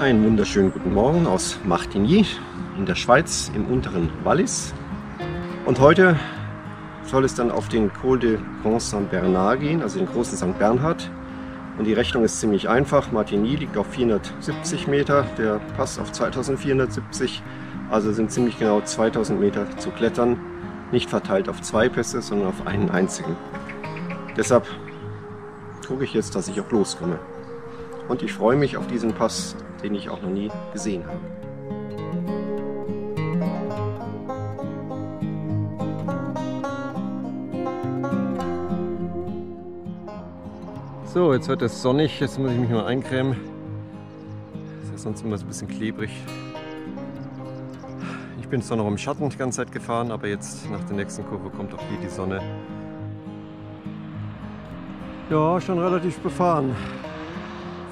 Einen wunderschönen guten Morgen aus Martigny in der Schweiz im unteren Wallis. Und heute soll es dann auf den Col de Grand Saint Bernard gehen, also den großen St. Bernhard. Und die Rechnung ist ziemlich einfach. Martigny liegt auf 470 Meter, der Pass auf 2470. Also sind ziemlich genau 2000 Meter zu klettern. Nicht verteilt auf zwei Pässe, sondern auf einen einzigen. Deshalb gucke ich jetzt, dass ich auch loskomme. Und ich freue mich auf diesen Pass, den ich auch noch nie gesehen habe. So, jetzt wird es sonnig, jetzt muss ich mich mal eincremen. Das ist sonst immer so ein bisschen klebrig. Ich bin zwar noch im Schatten die ganze Zeit gefahren, aber jetzt nach der nächsten Kurve kommt auch hier die Sonne. Ja, schon relativ befahren.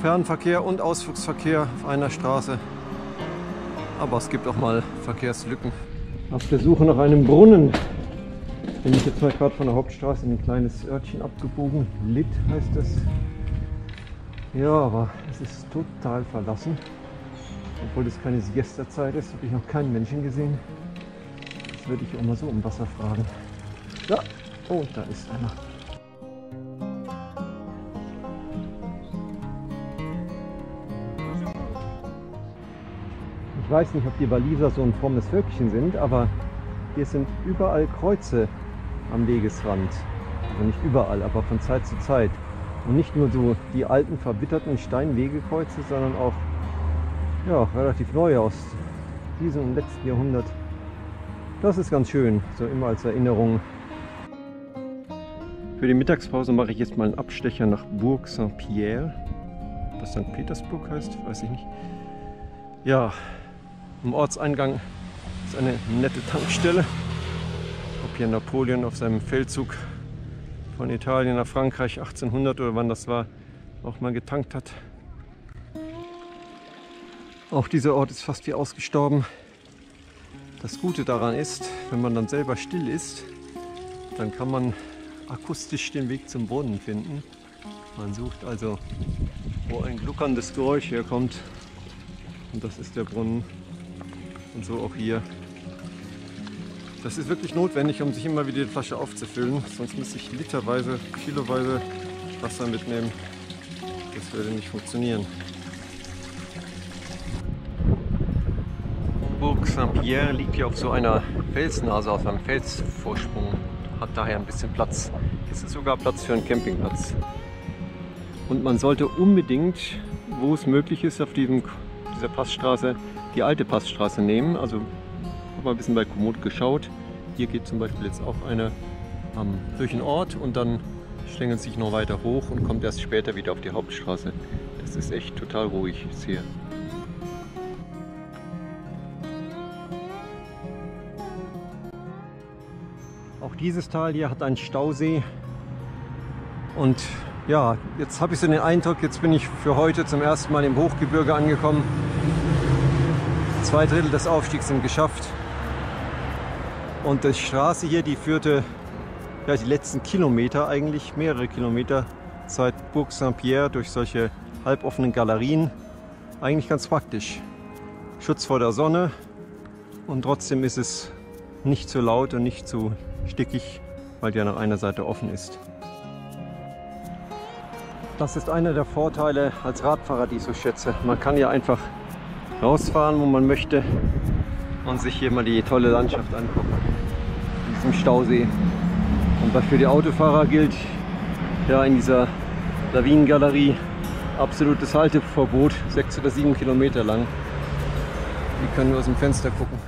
Fernverkehr und Ausflugsverkehr auf einer Straße. Aber es gibt auch mal Verkehrslücken. Auf der Suche nach einem Brunnen bin ich jetzt mal gerade von der Hauptstraße in ein kleines Örtchen abgebogen. Litt heißt das. Ja, aber es ist total verlassen. Obwohl das keine Siesta-Zeit ist, habe ich noch keinen Menschen gesehen. Das würde ich auch mal so um Wasser fragen. Ja, oh, da ist einer. Ich weiß nicht, ob die Waliser so ein frommes Völkchen sind, aber hier sind überall Kreuze am Wegesrand. Also nicht überall, aber von Zeit zu Zeit. Und nicht nur so die alten, verwitterten Steinwegekreuze, sondern auch ja, relativ neu aus diesem und letzten Jahrhundert. Das ist ganz schön, so immer als Erinnerung. Für die Mittagspause mache ich jetzt mal einen Abstecher nach Bourg-Saint-Pierre. Was St. Petersburg heißt, weiß ich nicht. Ja. Am Ortseingang ist eine nette Tankstelle. Ob hier Napoleon auf seinem Feldzug von Italien nach Frankreich 1800 oder wann das war, auch mal getankt hat. Auch dieser Ort ist fast wie ausgestorben. Das Gute daran ist, wenn man dann selber still ist, dann kann man akustisch den Weg zum Brunnen finden. Man sucht also, wo ein gluckerndes Geräusch herkommt. Und das ist der Brunnen. Und so auch hier. Das ist wirklich notwendig, um sich immer wieder die Flasche aufzufüllen. Sonst müsste ich literweise, kiloweise Wasser mitnehmen. Das würde nicht funktionieren. Bourg-Saint-Pierre liegt hier auf so einer Felsnase, auf einem Felsvorsprung. Hat daher ein bisschen Platz. Es ist sogar Platz für einen Campingplatz. Und man sollte unbedingt, wo es möglich ist, auf dieser Passstraße die alte Passstraße nehmen. Also habe mal ein bisschen bei Komoot geschaut. Hier geht zum Beispiel jetzt auch eine durch den Ort und dann schlängelt sich noch weiter hoch und kommt erst später wieder auf die Hauptstraße. Das ist echt total ruhig jetzt hier. Auch dieses Tal hier hat einen Stausee und ja, jetzt habe ich so den Eindruck, jetzt bin ich für heute zum ersten Mal im Hochgebirge angekommen. 2 Drittel des Aufstiegs sind geschafft und die Straße hier, die führte ja, die letzten Kilometer, eigentlich mehrere Kilometer seit Bourg-Saint-Pierre durch solche halboffenen Galerien. Eigentlich ganz praktisch. Schutz vor der Sonne und trotzdem ist es nicht zu laut und nicht zu stickig, weil die ja nach einer Seite offen ist. Das ist einer der Vorteile als Radfahrer, die ich so schätze. Man kann ja einfach rausfahren, wo man möchte und sich hier mal die tolle Landschaft angucken, in diesem Stausee. Und was für die Autofahrer gilt, ja in dieser Lawinengalerie, absolutes Halteverbot, 6 oder 7 Kilometer lang. Die können nur aus dem Fenster gucken.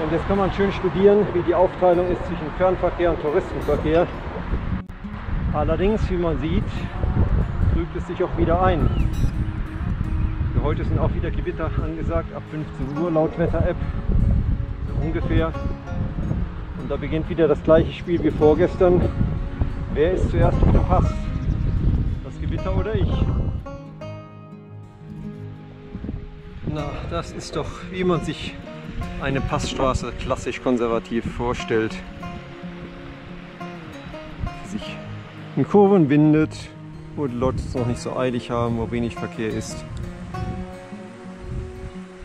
Und jetzt kann man schön studieren, wie die Aufteilung ist zwischen Fernverkehr und Touristenverkehr. Allerdings, wie man sieht, trübt es sich auch wieder ein. Für heute sind auch wieder Gewitter angesagt, ab 15 Uhr laut Wetter-App, so ungefähr. Und da beginnt wieder das gleiche Spiel wie vorgestern. Wer ist zuerst auf dem Pass? Das Gewitter oder ich. Na, das ist doch, wie man sich eine Passstraße klassisch konservativ vorstellt. Die sich in Kurven windet, wo die Leute es noch nicht so eilig haben, wo wenig Verkehr ist.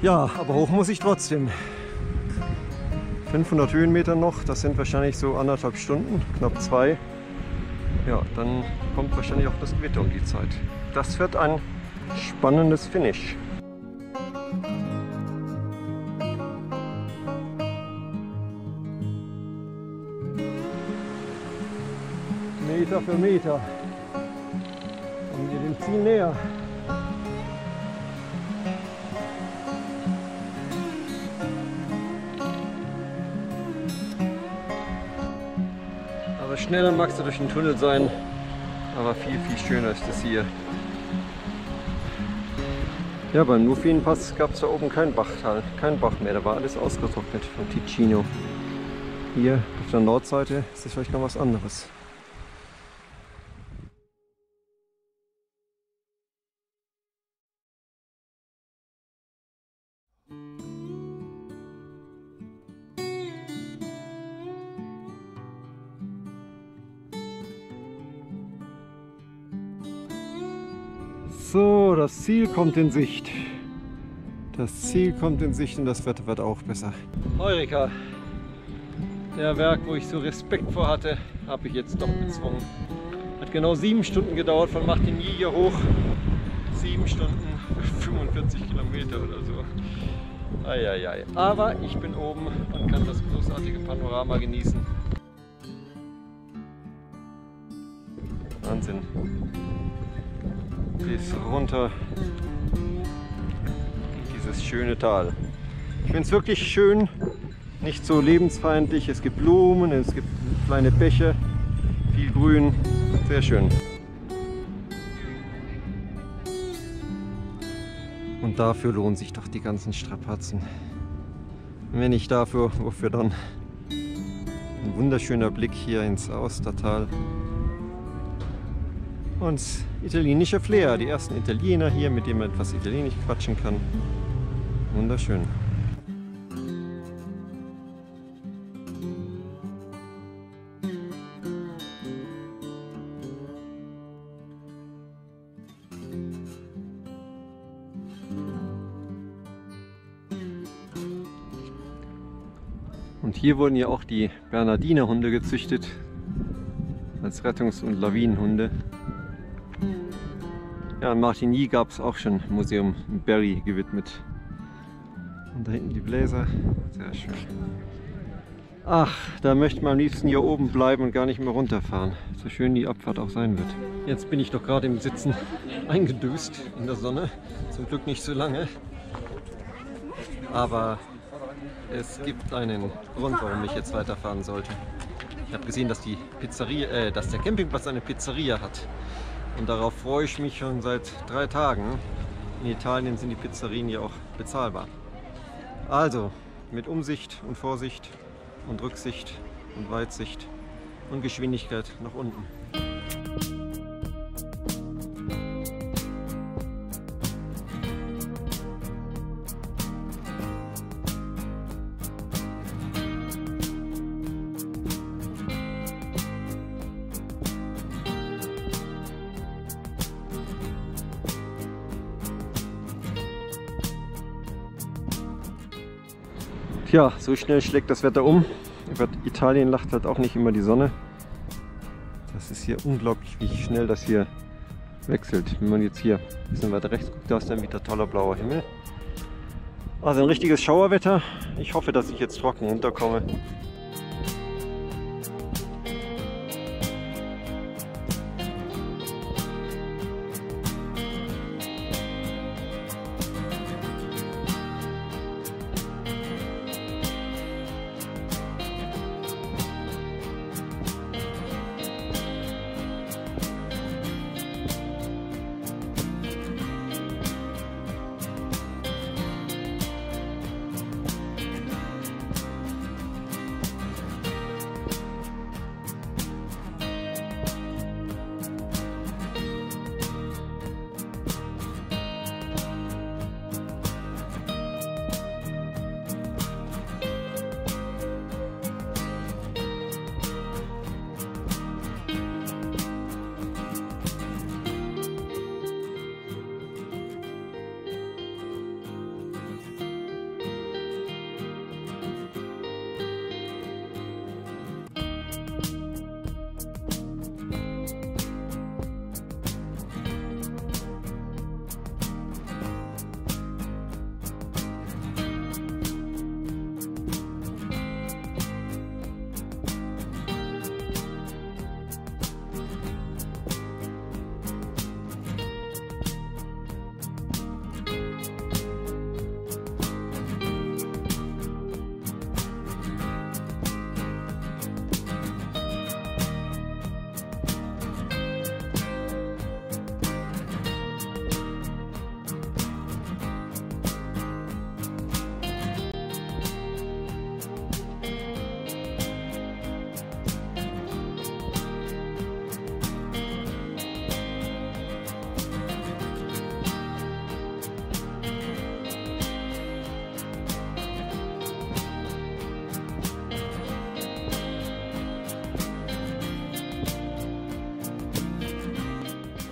Ja, aber hoch muss ich trotzdem. 500 Höhenmeter noch, das sind wahrscheinlich so 1,5 Stunden, knapp 2. Ja, dann kommt wahrscheinlich auch das Gewitter um die Zeit. Das wird ein spannendes Finish. Meter für Meter kommen wir dem Ziel näher. Aber schneller magst du durch den Tunnel sein, aber viel, viel schöner ist es hier. Ja, beim Nufenenpass gab es da oben keinen Bachtal, keinen Bach mehr, da war alles ausgetrocknet vom Ticino. Hier auf der Nordseite ist es vielleicht noch was anderes. So, das Ziel kommt in Sicht. Das Ziel kommt in Sicht und das Wetter wird auch besser. Eureka! Der Berg, wo ich so Respekt vor hatte, habe ich jetzt doch bezwungen. Hat genau 7 Stunden gedauert von Martigny hier hoch. 7 Stunden, 45 Kilometer oder so. Eieiei. Aber ich bin oben und kann das großartige Panorama genießen. Wahnsinn. Bis runter dieses schöne Tal. Ich finde es wirklich schön, nicht so lebensfeindlich. Es gibt Blumen, es gibt kleine Bäche, viel Grün, sehr schön. Und dafür lohnen sich doch die ganzen Strapazen. Wenn nicht dafür, wofür dann? Ein wunderschöner Blick hier ins Ostertal. Und italienischer Flair, die ersten Italiener hier, mit denen man etwas Italienisch quatschen kann. Wunderschön. Und hier wurden ja auch die Bernhardiner Hunde gezüchtet, als Rettungs- und Lawinenhunde. Ja, in Martigny gab es auch schon ein Museum in Berry gewidmet. Und da hinten die Bläser, sehr schön. Ach, da möchte man am liebsten hier oben bleiben und gar nicht mehr runterfahren. So schön die Abfahrt auch sein wird. Jetzt bin ich doch gerade im Sitzen eingedöst in der Sonne. Zum Glück nicht so lange. Aber es gibt einen Grund, warum ich jetzt weiterfahren sollte. Ich habe gesehen, dass die Pizzeria, dass der Campingplatz eine Pizzeria hat. Und darauf freue ich mich schon seit 3 Tagen. In Italien sind die Pizzerien ja auch bezahlbar. Also mit Umsicht und Vorsicht und Rücksicht und Weitsicht und Geschwindigkeit nach unten. Ja, so schnell schlägt das Wetter um. Über Italien lacht halt auch nicht immer die Sonne. Das ist hier unglaublich, wie schnell das hier wechselt. Wenn man jetzt hier ein bisschen weiter rechts guckt, da ist dann wieder toller blauer Himmel. Also ein richtiges Schauerwetter. Ich hoffe, dass ich jetzt trocken runterkomme.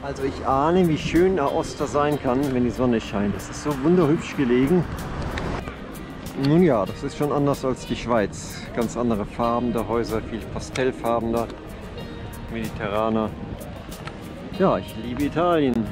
Also ich ahne, wie schön Aosta sein kann, wenn die Sonne scheint. Es ist so wunderhübsch gelegen. Nun ja, das ist schon anders als die Schweiz. Ganz andere Farben der Häuser, viel pastellfarbener, mediterraner. Ja, ich liebe Italien.